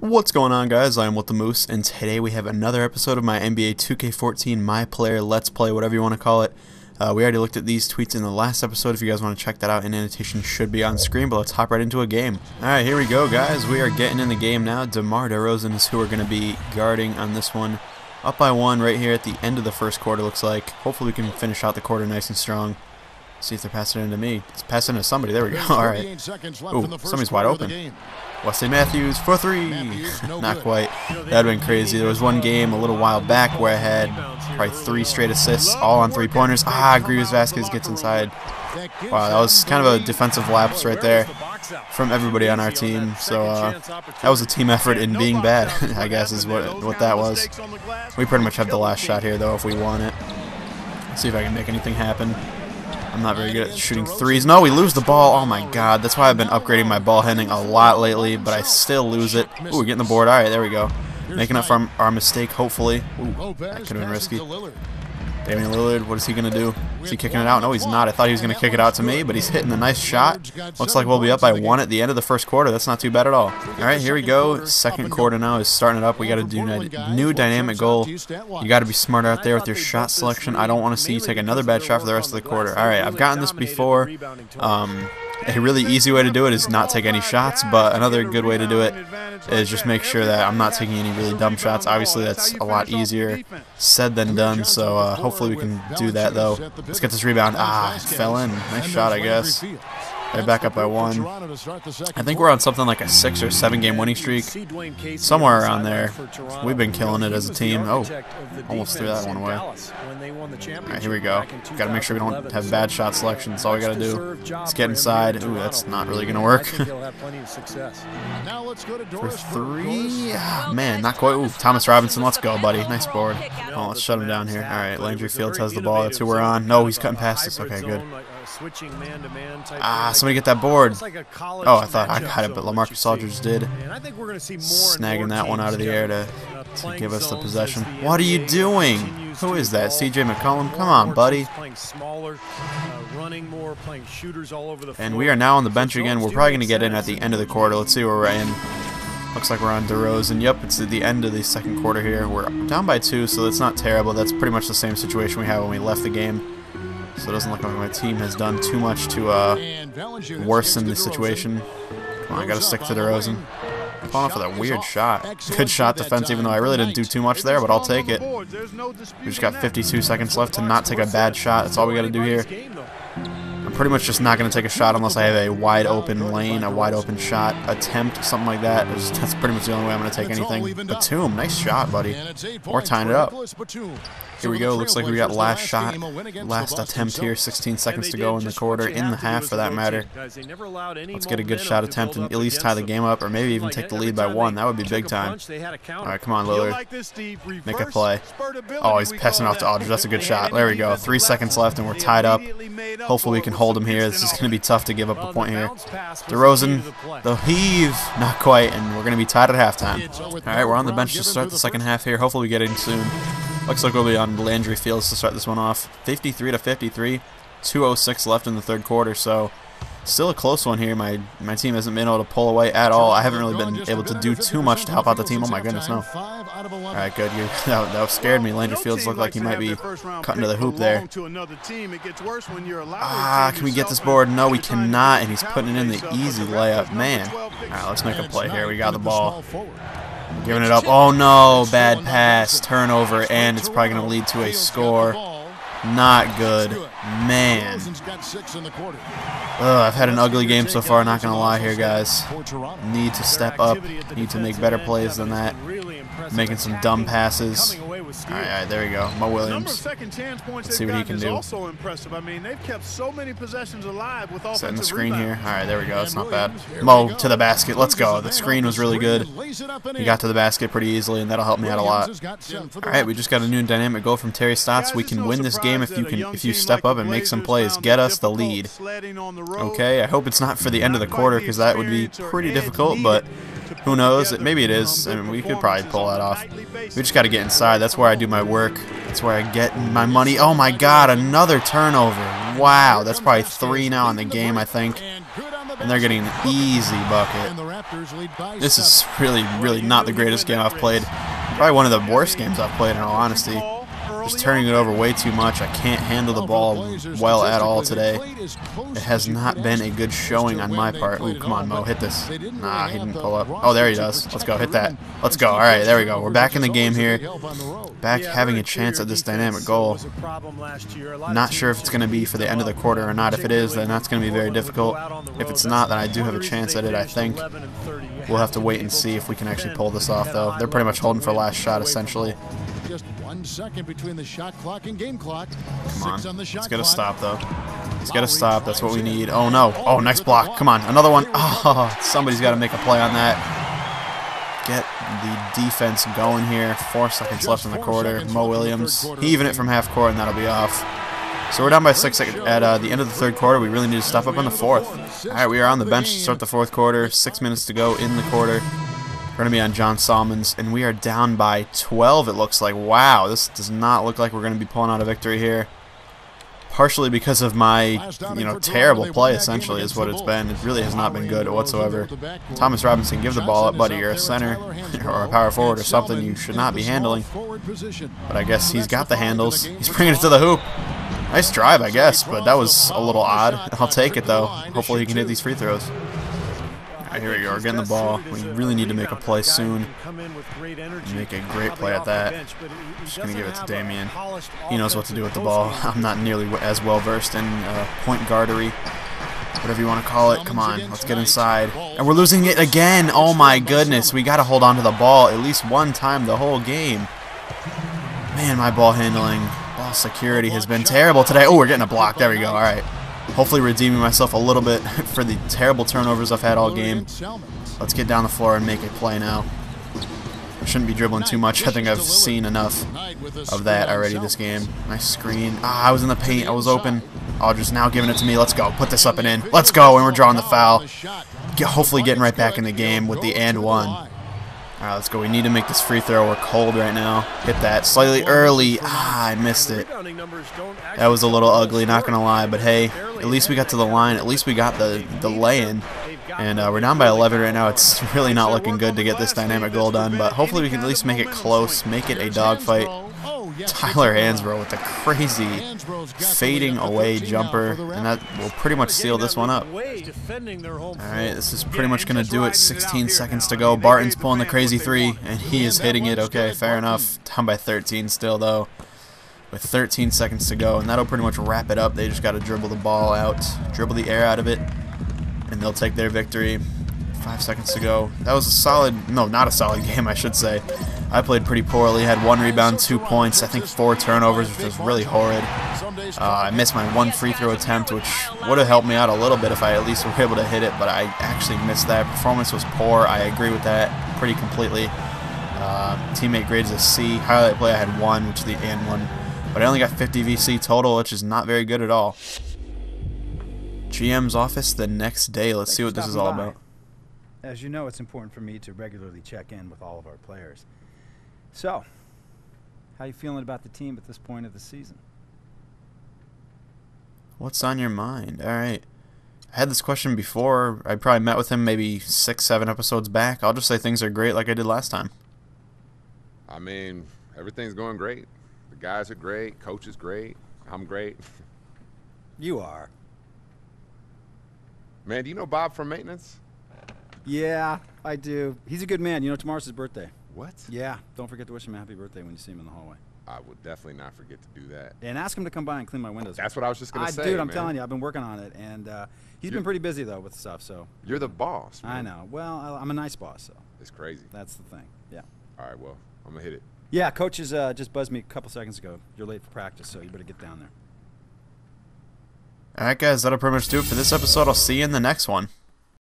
What's going on, guys? I am What The Moose, and today we have another episode of my NBA 2K14 My Player Let's Play, whatever you want to call it. We already looked at these tweets in the last episode. If you guys want to check that out, an annotation should be on screen, but let's hop right into a game. Alright, here we go, guys. We are getting in the game now. DeMar DeRozan is who we're going to be guarding on this one. Up by one right here at the end of the first quarter, looks like. Hopefully we can finish out the quarter nice and strong. See if they're passing it into me. It's passing into somebody. There we go. All right. Ooh, somebody's wide open. Wesley Matthews for three. Not quite. That would have been crazy. There was one game a little while back where I had probably three straight assists, all on three-pointers. Ah, Grievous Vasquez gets inside. Wow, that was kind of a defensive lapse right there from everybody on our team. So that was a team effort in being bad, I guess, is what that was. We pretty much have the last shot here, though, if we want it. Let's see if I can make anything happen. I'm not very good at shooting threes. No, we lose the ball. Oh my god. That's why I've been upgrading my ball handling a lot lately, but I still lose it. Ooh, we're getting the board. Alright, there we go. Making up for our mistake, hopefully. Ooh, that could have been risky. Damian Lillard, what is he going to do? Is he kicking it out? No, he's not. I thought he was going to kick it out to me, but he's hitting a nice shot. Looks like we'll be up by one at the end of the first quarter. That's not too bad at all. Alright, here we go. Second quarter now is starting it up. We got to do a new dynamic goal. You got to be smarter out there with your shot selection. I don't want to see you take another bad shot for the rest of the quarter. Alright, I've gotten this before. A really easy way to do it is not take any shots, but another good way to do it is just make sure that I'm not taking any really dumb shots. Obviously, that's a lot easier said than done, so hopefully we can do that, though. Let's get this rebound. Ah, it fell in. Nice shot, I guess. They're back up by one. I think we're on something like a 6- or 7- game winning streak. Somewhere around there. We've been killing it as a team. Oh, almost threw that one away. Alright, here we go. Gotta make sure we don't have bad shot selection. That's all we gotta do. Let's get inside. Ooh, that's not really gonna work. For three? Man, not quite. Ooh, Thomas Robinson, let's go, buddy. Nice board. Oh, let's shut him down here. Alright, Landry Fields has the ball. That's who we're on. No, he's cutting past us. Okay, good. Ah, somebody get that board. Oh, I thought I got it, but LaMarcus Aldridge did. Snagging that one out of the air to give us the possession. What are you doing? Who is that? CJ McCollum? Come on, buddy. And we are now on the bench again. We're probably going to get in at the end of the quarter. Let's see where we're in. Looks like we're on DeRozan. Yep, it's at the end of the second quarter here. We're down by two, so that's not terrible. That's pretty much the same situation we had when we left the game. So it doesn't look like my team has done too much to worsen the situation. Come on, I gotta stick to DeRozan. I'm falling for that weird shot. Good shot defense, even though I really didn't do too much there, but I'll take it. We just got 52 seconds left to not take a bad shot. That's all we gotta do here. I'm pretty much just not gonna take a shot unless I have a wide open lane, a wide open shot attempt, something like that. That's pretty much the only way I'm gonna take anything. Batum, nice shot, buddy. Or tying it up. Here we go. Looks like we got last shot, last attempt here. 16 seconds to go in the quarter, in the half for that matter. Let's get a good shot attempt and at least tie the game up, or maybe even take the lead by one. That would be big time. All right, come on, Lillard. Make a play. Oh, he's passing off to Aldridge. That's a good shot. There we go. 3 seconds left, and we're tied up. Hopefully we can hold him here. This is going to be tough to give up a point here. DeRozan, the heave. Not quite, and we're going to be tied at halftime. All right, we're on the bench to start the second half here. Hopefully we get in soon. Looks like we'll be on Landry Fields to start this one off. 53-53, 2:06 left in the third quarter, so still a close one here. My team hasn't been able to pull away at all. I haven't really been able to do too much to help out the team. Oh my goodness, no. Alright, good. That scared me. Landry Fields looked like he might be cutting to the hoop there. Ah, can we get this board? No, we cannot, and he's putting in the easy layup. Man. Alright, let's make a play here. We got the ball. Giving it up. Oh no, bad pass, turnover, and it's probably going to lead to a score. Not good. Man. I've had an ugly game so far, not going to lie here, guys. Need to step up. Need to make better plays than that. Making some dumb passes. Alright, there we go. Mo Williams. Let's see what he can do. Setting the screen here. Alright, there we go. It's not bad. Mo to the basket. Let's go. The screen was really good. He got to the basket pretty easily, and that'll help me out a lot. Alright, we just got a new dynamic goal from Terry Stotts. We can win this game if you step up and make some plays. Get us the lead. Okay, I hope it's not for the end of the quarter, because that would be pretty difficult, but who knows? Maybe it is. I mean, we could probably pull that off. We just got to get inside. That's where I do my work. That's where I get my money. Oh, my God. Another turnover. Wow. That's probably three now in the game, I think. and they're getting an easy bucket. This is really not the greatest game I've played. Probably one of the worst games I've played, in all honesty. Just turning it over way too much. I can't handle the ball well at all today. It has not been a good showing on my part. Ooh, come on, Mo. Hit this. Nah, he didn't pull up. Oh, there he does. Let's go. Hit that. Let's go. All right, there we go. We're back in the game here. Back having a chance at this dynamic goal. Not sure if it's going to be for the end of the quarter or not. If it is, then that's going to be very difficult. If it's not, then I do have a chance at it, I think. We'll have to wait and see if we can actually pull this off, though. They're pretty much holding for last shot, essentially. Just 1 second between the shot clock and game clock. Come on. It's got to stop, though. It's got to stop. That's what we need. Oh, no. Oh, next block. Come on. Another one. Oh, somebody's got to make a play on that. Get the defense going here. 4 seconds left in the quarter. Mo Williams. He even it from half court, and that'll be off. So we're down by 6 seconds at the end of the third quarter. We really need to step up in the fourth. All right, we are on the bench to start the fourth quarter. 6 minutes to go in the quarter. We're going to be on John Salmons, and we are down by 12, it looks like. Wow, this does not look like we're going to be pulling out a victory here. Partially because of my, terrible play, essentially, is what it's been. It really has not been good whatsoever. Thomas Robinson, give the ball up, buddy. You're a center or a power forward or something you should not be handling. But I guess he's got the handles. He's bringing it to the hoop. Nice drive, I guess, but that was a little odd. I'll take it, though. Hopefully he can hit these free throws. Right, here we go, we're getting the ball. We really need to make a play soon. Make a great play at that. Just going to give it to Damian. He knows what to do with the ball. I'm not nearly as well versed in point guardery, whatever you want to call it. Come on, let's get inside. And we're losing it again. Oh my goodness, we got to hold on to the ball at least one time the whole game. Man, my ball handling, ball security has been terrible today. Oh, we're getting a block. There we go. All right. Hopefully redeeming myself a little bit for the terrible turnovers I've had all game. Let's get down the floor and make a play now. I shouldn't be dribbling too much. I think I've seen enough of that already this game. Nice screen. Ah, I was in the paint. I was open. Aldridge now giving it to me. Let's go. Put this up and in. Let's go. And we're drawing the foul. Hopefully getting right back in the game with the and one. All right, let's go. We need to make this free throw. We're cold right now. Hit that slightly early. Ah, I missed it. That was a little ugly, not going to lie. But hey, at least we got to the line. At least we got the lay-in. And we're down by 11 right now. It's really not looking good to get this dynamic goal done. But hopefully we can at least make it close, make it a dogfight. Tyler Hansbrough with the crazy fading away jumper. And that will pretty much seal this one up. All right, this is pretty much going to do it. 16 seconds to go. Barton's pulling the crazy three, and he is hitting it. Okay, fair enough. Down by 13 still, though, with 13 seconds to go, and that'll pretty much wrap it up. They just got to dribble the ball out, dribble the air out of it, and they'll take their victory. 5 seconds to go. That was a solid, no, not a solid game, I should say. I played pretty poorly, had 1 rebound, 2 points, I think 4 turnovers, which was really horrid. I missed my 1 free throw attempt, which would have helped me out a little bit if I at least were able to hit it, but I actually missed that. Performance was poor, I agree with that pretty completely. Teammate grades a C. Highlight play I had 1, which is the and one. But I only got 50 VC total, which is not very good at all. GM's office the next day. Let's see what this is all about. As you know, it's important for me to regularly check in with all of our players. So, how you feeling about the team at this point of the season? What's on your mind? All right. I had this question before. I probably met with him maybe 6, 7 episodes back. I'll just say things are great like I did last time. I mean, everything's going great. The guys are great, coach is great, I'm great. You are. Man, do you know Bob from maintenance? Yeah, I do. He's a good man. You know, tomorrow's his birthday. What? Yeah, don't forget to wish him a happy birthday when you see him in the hallway. I will definitely not forget to do that. And ask him to come by and clean my windows. That's what I was just going to say, dude, I'm telling you, I've been working on it, and he's been pretty busy, though, with stuff, so. You're the boss, man. I know. Well, I'm a nice boss, so. It's crazy. That's the thing, yeah. All right, well, I'm going to hit it. Yeah, coach is, just buzzed me a couple seconds ago. You're late for practice, so you better get down there. All right, guys, that'll pretty much do it for this episode. I'll see you in the next one.